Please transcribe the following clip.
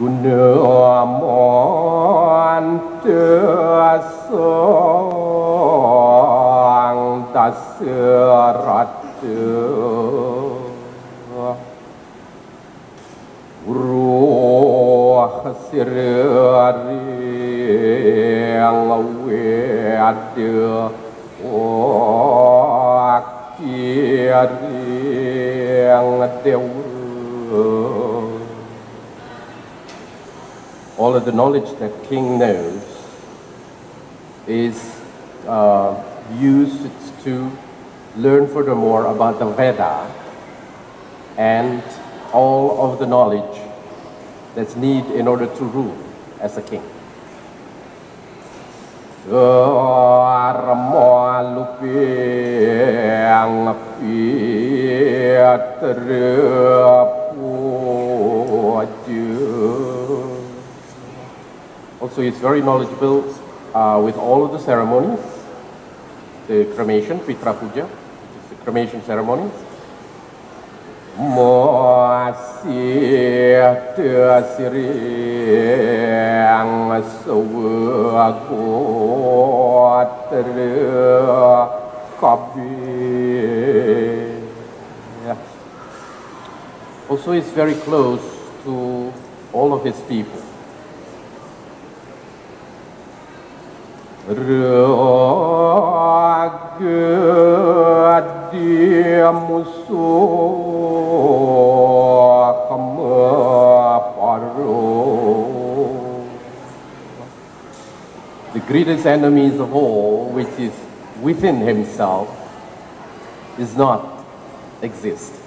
nửa món chưa xong ta xưa rát chưa ruột xưa riêng lâu về chưa ôi kia riêng tiêu. All of the knowledge that King knows is used to learn furthermore about the Veda and all of the knowledge that's needed in order to rule as a king. Also, he's very knowledgeable with all of the ceremonies, the cremation, Pitra Puja, which is the cremation ceremonies. Also, he's very close to all of his people. The greatest enemy is the whole, which is within himself, does not exist.